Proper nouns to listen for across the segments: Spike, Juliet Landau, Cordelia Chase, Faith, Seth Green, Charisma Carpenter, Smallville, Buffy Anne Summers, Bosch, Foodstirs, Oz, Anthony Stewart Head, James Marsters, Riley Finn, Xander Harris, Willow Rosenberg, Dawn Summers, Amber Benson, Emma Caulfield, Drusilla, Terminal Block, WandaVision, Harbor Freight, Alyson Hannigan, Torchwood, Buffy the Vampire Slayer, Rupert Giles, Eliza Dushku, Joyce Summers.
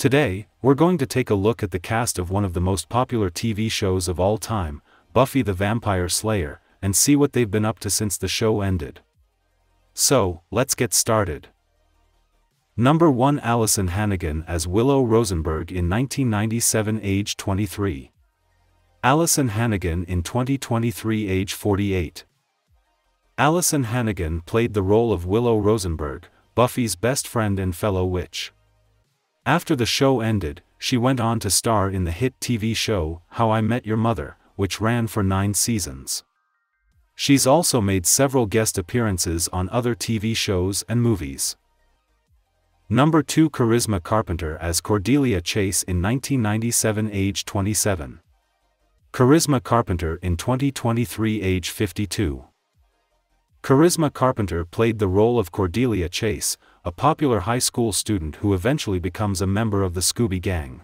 Today, we're going to take a look at the cast of one of the most popular TV shows of all time, Buffy the Vampire Slayer, and see what they've been up to since the show ended. So, let's get started. Number 1, Alyson Hannigan as Willow Rosenberg in 1997, age 23. Alyson Hannigan in 2023, age 48. Alyson Hannigan played the role of Willow Rosenberg, Buffy's best friend and fellow witch. After the show ended, she went on to star in the hit TV show, How I Met Your Mother, which ran for 9 seasons. She's also made several guest appearances on other TV shows and movies. Number 2, Charisma Carpenter as Cordelia Chase in 1997, age 27. Charisma Carpenter in 2023, age 52. Charisma Carpenter played the role of Cordelia Chase, a popular high school student who eventually becomes a member of the Scooby Gang.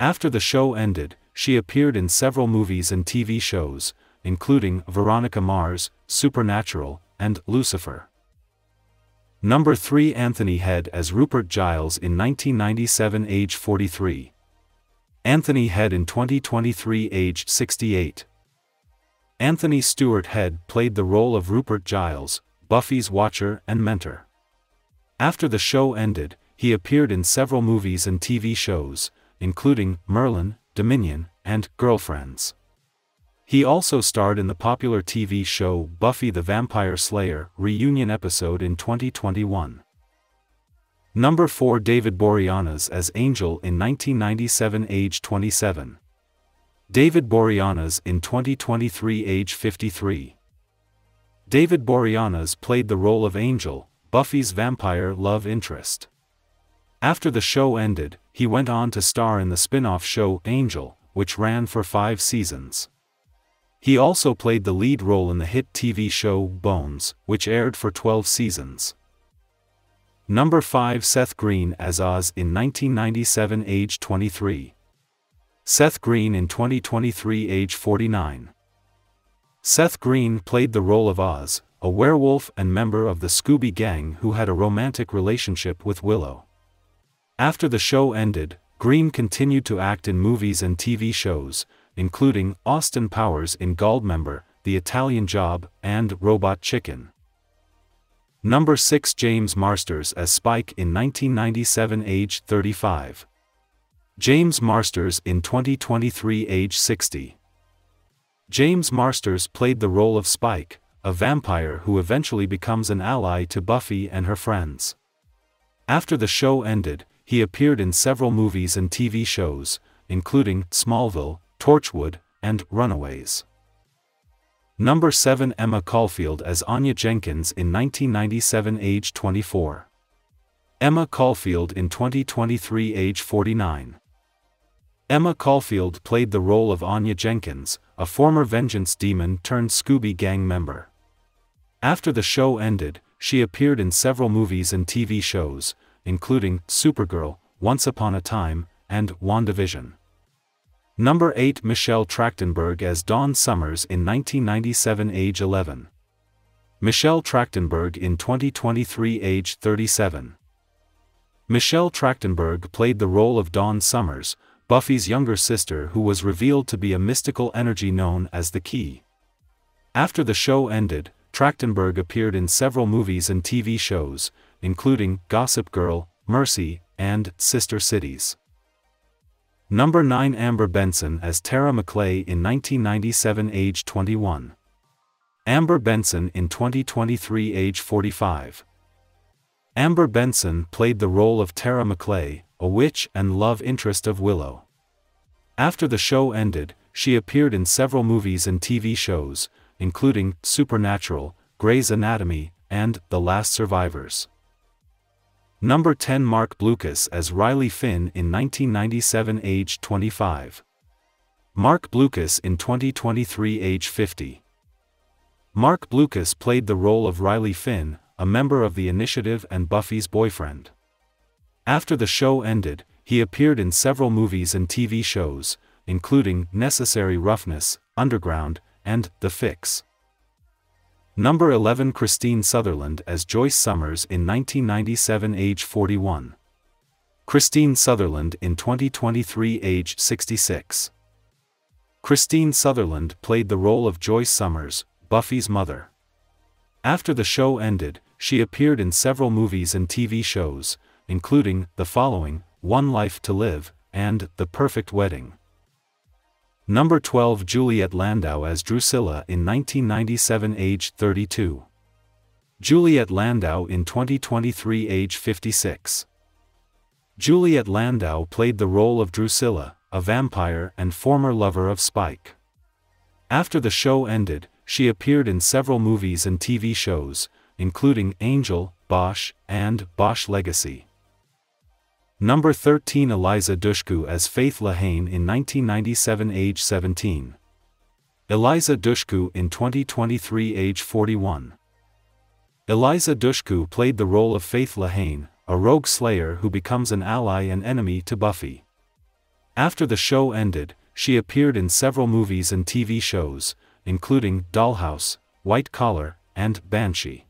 After the show ended, she appeared in several movies and TV shows, including Veronica Mars, Supernatural, and Lucifer. Number 3, Anthony Head as Rupert Giles in 1997, age 43. Anthony Head in 2023, age 68. Anthony Stewart Head played the role of Rupert Giles, Buffy's watcher and mentor. After the show ended, he appeared in several movies and TV shows, including Merlin, Dominion, and Girlfriends. He also starred in the popular TV show Buffy the Vampire Slayer reunion episode in 2021. Number 4, David Boreanaz as Angel in 1997, age 27. David Boreanaz in 2023, age 53. David Boreanaz played the role of Angel, Buffy's vampire love interest. After the show ended, he went on to star in the spin-off show Angel, which ran for 5 seasons. He also played the lead role in the hit TV show Bones, which aired for 12 seasons. Number 5, Seth Green as Oz in 1997, age 23. Seth Green in 2023, age 49. Seth Green played the role of Oz, a werewolf and member of the Scooby Gang who had a romantic relationship with Willow. After the show ended, Green continued to act in movies and TV shows, including Austin Powers in Goldmember, The Italian Job, and Robot Chicken. Number 6, James Marsters as Spike in 1997, age 35. James Marsters in 2023, age 60. James Marsters played the role of Spike, a vampire who eventually becomes an ally to Buffy and her friends. After the show ended, he appeared in several movies and TV shows, including Smallville, Torchwood, and Runaways. Number 7, Emma Caulfield as Anya Jenkins in 1997, age 24. Emma Caulfield in 2023, age 49. Emma Caulfield played the role of Anya Jenkins, a former vengeance demon turned Scooby Gang member. After the show ended, she appeared in several movies and TV shows, including Supergirl, Once Upon a Time, and WandaVision. Number 8, Michelle Trachtenberg as Dawn Summers in 1997, age 11. Michelle Trachtenberg in 2023, age 37. Michelle Trachtenberg played the role of Dawn Summers, Buffy's younger sister who was revealed to be a mystical energy known as the Key. After the show ended, Trachtenberg appeared in several movies and TV shows, including Gossip Girl, Mercy, and Sister Cities. Number 9, Amber Benson as Tara Maclay in 1997, age 21. Amber Benson in 2023, age 45. Amber Benson played the role of Tara Maclay, a witch and love interest of Willow. After the show ended, she appeared in several movies and TV shows, including Supernatural, Grey's Anatomy, and The Last Survivors. Number 10, Mark Blucas as Riley Finn in 1997, age 25. Mark Blucas in 2023, age 50. Mark Blucas played the role of Riley Finn, a member of the Initiative and Buffy's boyfriend. After the show ended, he appeared in several movies and TV shows, including Necessary Roughness, Underground, and The Fix. Number 11, Kristine Sutherland as Joyce Summers in 1997, age 41. Kristine Sutherland in 2023, age 66. Kristine Sutherland played the role of Joyce Summers, Buffy's mother. After the show ended, she appeared in several movies and TV shows, including The Following, One Life to Live, and The Perfect Wedding. Number 12, Juliet Landau as Drusilla in 1997, age 32. Juliet Landau in 2023, age 56. Juliet Landau played the role of Drusilla, a vampire and former lover of Spike. After the show ended, she appeared in several movies and TV shows, including Angel, Bosch, and Bosch Legacy. Number 13, Eliza Dushku as Faith Lahane in 1997, age 17. Eliza Dushku in 2023, age 41. Eliza Dushku played the role of Faith Lahane, a rogue slayer who becomes an ally and enemy to Buffy. After the show ended, she appeared in several movies and TV shows, including Dollhouse, White Collar, and Banshee.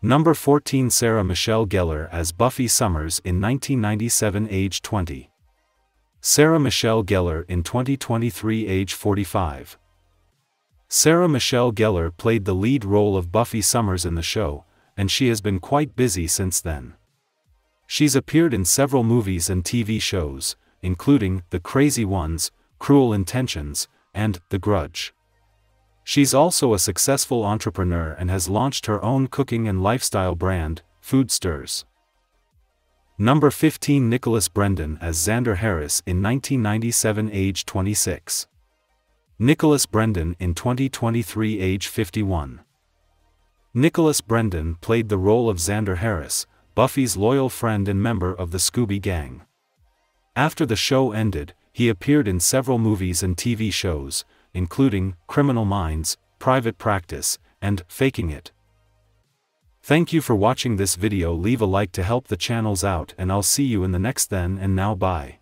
Number 14, Sarah Michelle Gellar as Buffy Summers in 1997, age 20. Sarah Michelle Gellar in 2023, age 45. Sarah Michelle Gellar played the lead role of Buffy Summers in the show, and she has been quite busy since then. She's appeared in several movies and TV shows, including The Crazy Ones, Cruel Intentions, and The Grudge. She's also a successful entrepreneur and has launched her own cooking and lifestyle brand, Foodstirs. Number 15, Nicholas Brendon as Xander Harris in 1997, age 26. Nicholas Brendon in 2023, age 51. Nicholas Brendon played the role of Xander Harris, Buffy's loyal friend and member of the Scooby Gang. After the show ended, he appeared in several movies and TV shows, including Criminal Minds, Private Practice, and Faking It. Thank you for watching this video. Leave a like to help the channels out, and I'll see you in the next then and now. Bye.